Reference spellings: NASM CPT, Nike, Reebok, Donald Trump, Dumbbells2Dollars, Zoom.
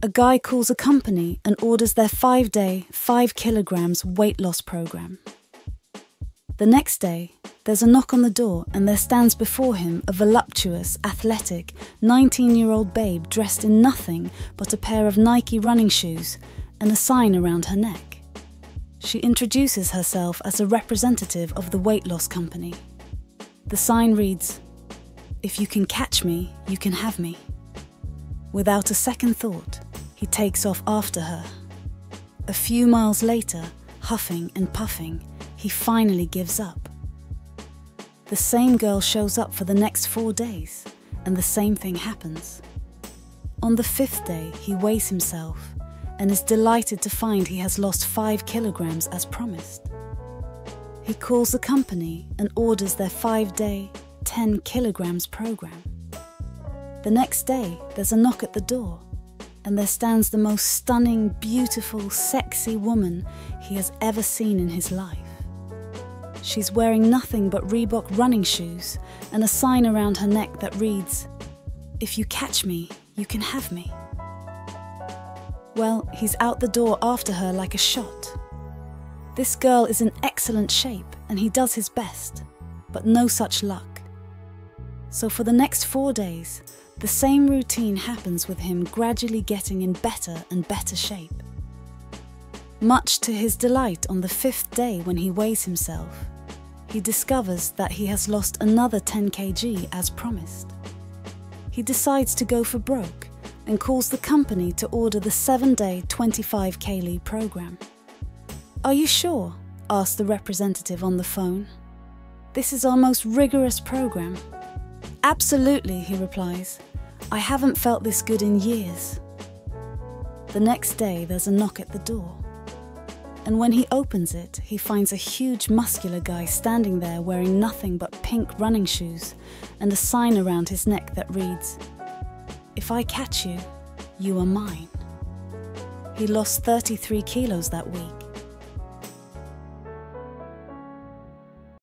A guy calls a company and orders their 5-day, 5 kilograms weight loss program. The next day, there's a knock on the door and there stands before him a voluptuous, athletic, 19-year-old babe dressed in nothing but a pair of Nike running shoes and a sign around her neck. She introduces herself as a representative of the weight loss company. The sign reads, "If you can catch me, you can have me." Without a second thought, he takes off after her. A few miles later, huffing and puffing, he finally gives up. The same girl shows up for the next 4 days, and the same thing happens. On the 5th day, he weighs himself and is delighted to find he has lost 5 kilograms as promised. He calls the company and orders their 5-day, 10 kilograms program. The next day, there's a knock at the door, and there stands the most stunning, beautiful, sexy woman he has ever seen in his life. She's wearing nothing but Reebok running shoes and a sign around her neck that reads, "If you catch me, you can have me." Well, he's out the door after her like a shot. This girl is in excellent shape and he does his best, but no such luck. So for the next 4 days, the same routine happens with him gradually getting in better and better shape. Much to his delight, on the 5th day when he weighs himself, he discovers that he has lost another 10 kg as promised. He decides to go for broke and calls the company to order the 7-day 25 kg program. "Are you sure?" asked the representative on the phone. "This is our most rigorous program." "Absolutely," he replies. "I haven't felt this good in years." The next day there's a knock at the door. And when he opens it, he finds a huge muscular guy standing there wearing nothing but pink running shoes and a sign around his neck that reads, "If I catch you, you are mine." He lost 33 kilos that week.